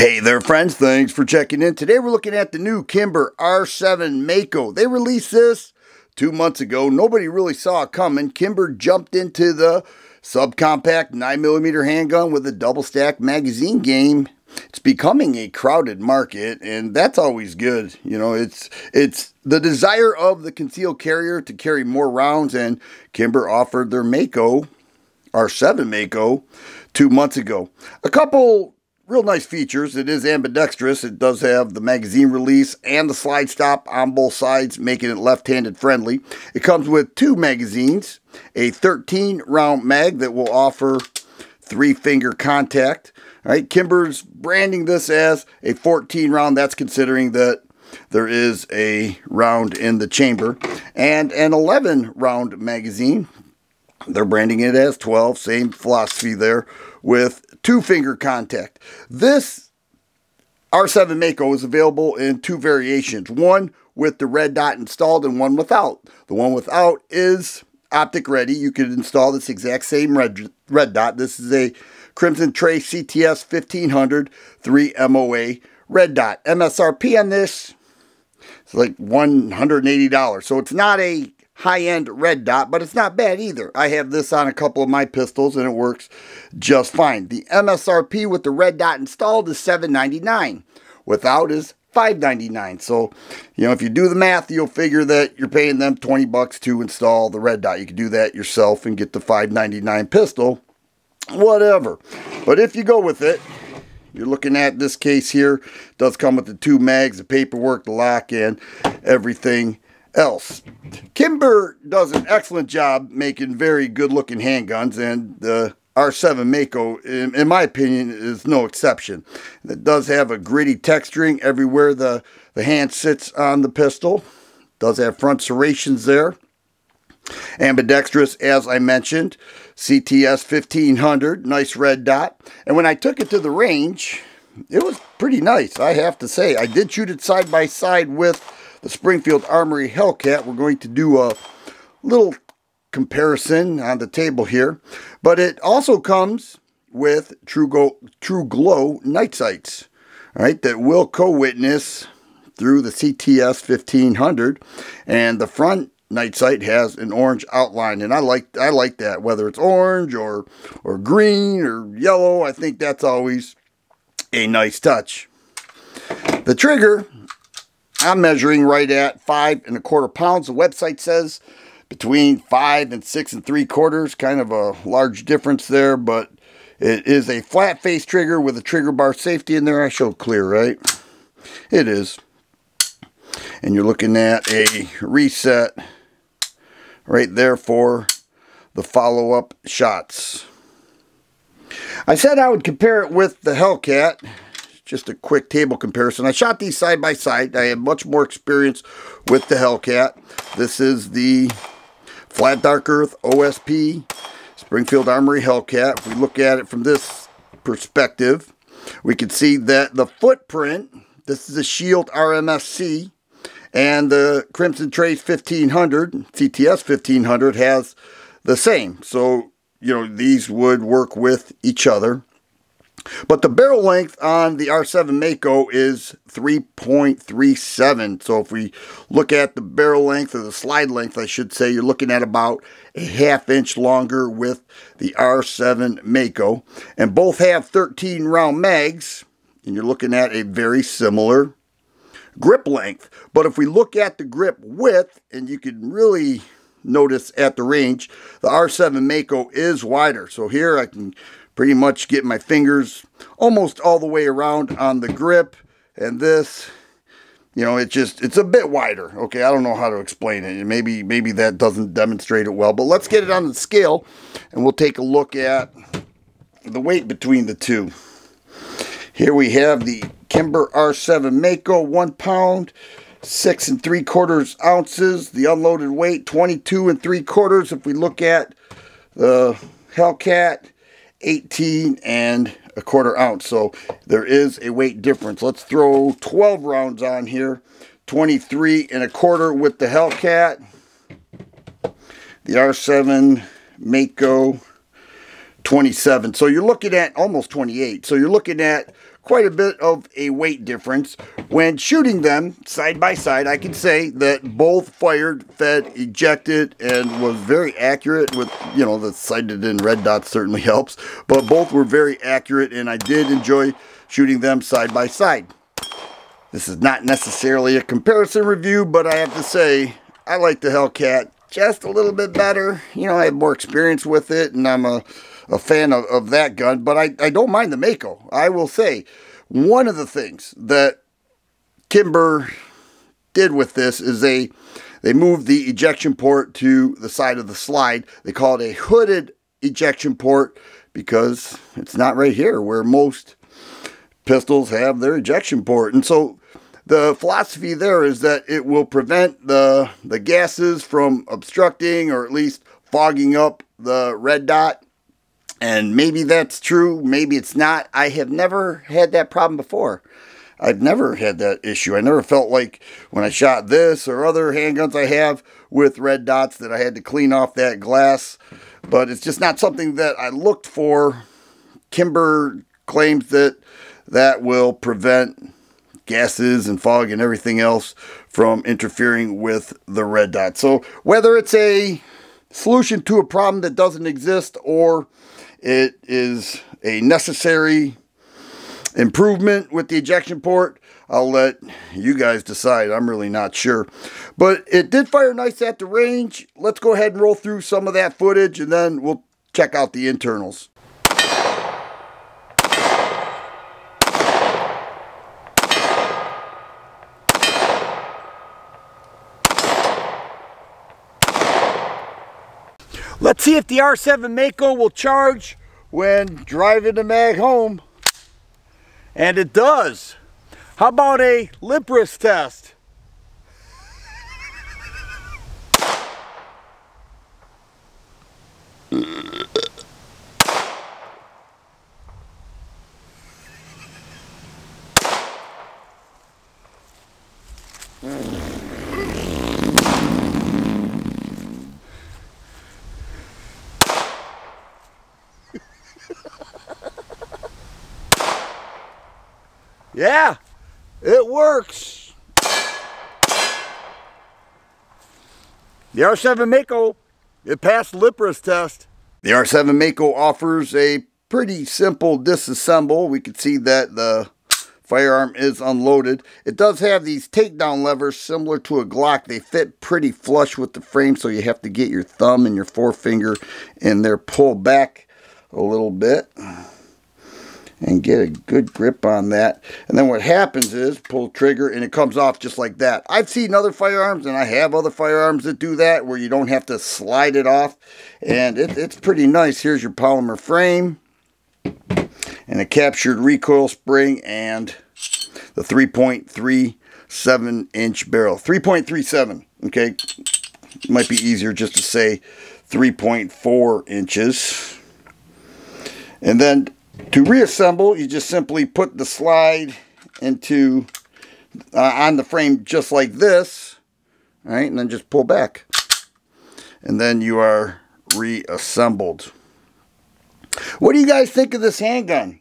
Hey there friends, thanks for checking in. Today we're looking at the new Kimber R7 Mako. They released this 2 months ago. Nobody really saw it coming. Kimber jumped into the subcompact 9mm handgun with a double stack magazine game. It's becoming a crowded market, and that's always good. You know, it's the desire of the concealed carrier to carry more rounds, and Kimber offered their Mako, R7 Mako, 2 months ago. A couple real nice features. It is ambidextrous. It does have the magazine release and the slide stop on both sides, making it left-handed friendly. It comes with two magazines, a 13-round mag that will offer three-finger contact. All right, Kimber's branding this as a 14-round. That's considering that there is a round in the chamber. And an 11-round magazine. They're branding it as 12, same philosophy there, with two-finger contact. This R7 Mako is available in two variations, one with the red dot installed and one without. The one without is optic ready. You could install this exact same red dot. This is a Crimson Trace CTS 1500 3 MOA red dot. MSRP on this is like $180, so it's not a high-end red dot, but it's not bad either. I have this on a couple of my pistols and it works just fine. The MSRP with the red dot installed is $799. Without is $599. So, you know, if you do the math, you'll figure that you're paying them 20 bucks to install the red dot. You can do that yourself and get the $599 pistol, whatever. But if you go with it, you're looking at this case here. It does come with the two mags, the paperwork, the lock, and everything else. Kimber does an excellent job making very good looking handguns, and the R7 Mako, in my opinion, is no exception. It does have a gritty texturing everywhere the hand sits on the pistol. It does have front serrations there. Ambidextrous, as I mentioned. CTS 1500, nice red dot. And when I took it to the range, it was pretty nice, I have to say. I did shoot it side by side with the Springfield Armory Hellcat. We're going to do a little comparison on the table here. But it also comes with Truglo night sights, all right, that will co-witness through the CTS 1500. And the front night sight has an orange outline, and I like that, whether it's orange or green or yellow. I think that's always a nice touch. The trigger, I'm measuring right at 5 1/4 pounds. The website says between 5 and 6 3/4, kind of a large difference there, but it is a flat face trigger with a trigger bar safety in there. I showed clear, right? It is. And you're looking at a reset right there for the follow-up shots. I said I would compare it with the Hellcat. Just a quick table comparison. I shot these side by side. I had much more experience with the Hellcat. This is the Flat Dark Earth OSP Springfield Armory Hellcat. If we look at it from this perspective, we can see that the footprint, this is a Shield RMSC, and the Crimson Trace 1500, CTS 1500, has the same. So, you know, these would work with each other. But the barrel length on the R7 Mako is 3.37. So if we look at the barrel length, or the slide length, I should say, you're looking at about a 1/2 inch longer with the R7 Mako. And both have 13-round mags, and you're looking at a very similar grip length. But if we look at the grip width, and you can really notice at the range, the R7 Mako is wider. So here I can pretty much get my fingers almost all the way around on the grip, and this, you know, it's a bit wider. Okay, I don't know how to explain it. Maybe that doesn't demonstrate it well, but let's get it on the scale and we'll take a look at the weight between the two. Here we have the Kimber R7 Mako, 1 pound, 6 3/4 ounces. The unloaded weight, 22 3/4. If we look at the Hellcat, 18 1/4 ounce. So there is a weight difference. Let's throw 12 rounds on here. 23 1/4 with the Hellcat. The R7 Mako, 27. So you're looking at almost 28. So you're looking at quite a bit of a weight difference. When shooting them side by side, I can say that both fired, fed, ejected, and was very accurate with, you know, the sighted and red dots certainly helps, but both were very accurate and I did enjoy shooting them side by side. This is not necessarily a comparison review, but I have to say I like the Hellcat just a little bit better. You know, I have more experience with it and I'm a fan of that gun, but I don't mind the Mako. I will say one of the things that Kimber did with this is they moved the ejection port to the side of the slide. They call it a hooded ejection port because it's not right here where most pistols have their ejection port. And so the philosophy there is that it will prevent the gases from obstructing or at least fogging up the red dot. And maybe that's true, maybe it's not. I have never had that problem before. I've never had that issue. I never felt like when I shot this or other handguns I have with red dots that I had to clean off that glass. But it's just not something that I looked for. Kimber claims that that will prevent gases and fog and everything else from interfering with the red dot. So whether it's a solution to a problem that doesn't exist or it is a necessary improvement with the ejection port, I'll let you guys decide. I'm really not sure. But it did fire nice at the range. Let's go ahead and roll through some of that footage and then we'll check out the internals. Let's see if the R7 Mako will charge when driving the mag home. And it does. How about a lip wrist test? Yeah, it works. The R7 Mako, it passed the lip wrist test. The R7 Mako offers a pretty simple disassemble. We can see that the firearm is unloaded. It does have these takedown levers similar to a Glock. They fit pretty flush with the frame, so you have to get your thumb and your forefinger in there, pull back a little bit and get a good grip on that. And then what happens is pull trigger and it comes off just like that. I've seen other firearms, and I have other firearms that do that, where you don't have to slide it off, and it's pretty nice. Here's your polymer frame and a captured recoil spring and the 3.37 inch barrel. 3.37, okay, it might be easier just to say 3.4 inches. And then to reassemble, you just simply put the slide into on the frame just like this, all right, and then just pull back, and then you are reassembled. What do you guys think of this handgun?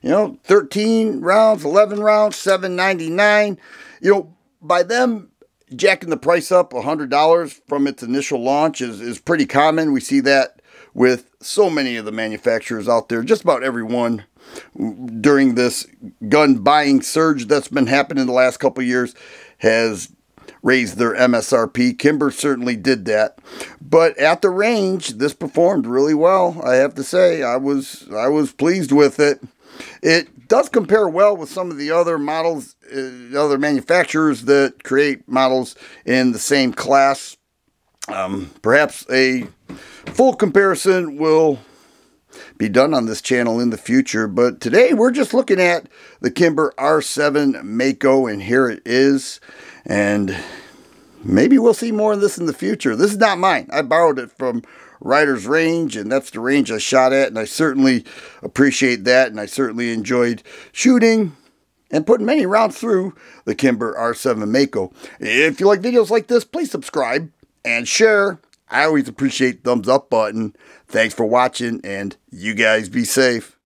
You know, 13 rounds, 11 rounds, $7.99. You know, by them jacking the price up $100 from its initial launch is pretty common. We see that with so many of the manufacturers out there, just about everyone during this gun buying surge that's been happening the last couple of years has raised their MSRP. Kimber certainly did that. But at the range, this performed really well. I have to say, I was pleased with it. It does compare well with some of the other models, other manufacturers that create models in the same class. Perhaps a full comparison will be done on this channel in the future, but today we're just looking at the Kimber R7 Mako, and here it is, and maybe we'll see more of this in the future. This is not mine. I borrowed it from Rider's Range, and that's the range I shot at, and I certainly appreciate that, and I certainly enjoyed shooting and putting many rounds through the Kimber R7 Mako. If you like videos like this, please subscribe and share. I always appreciate the thumbs up button. Thanks for watching, and you guys be safe.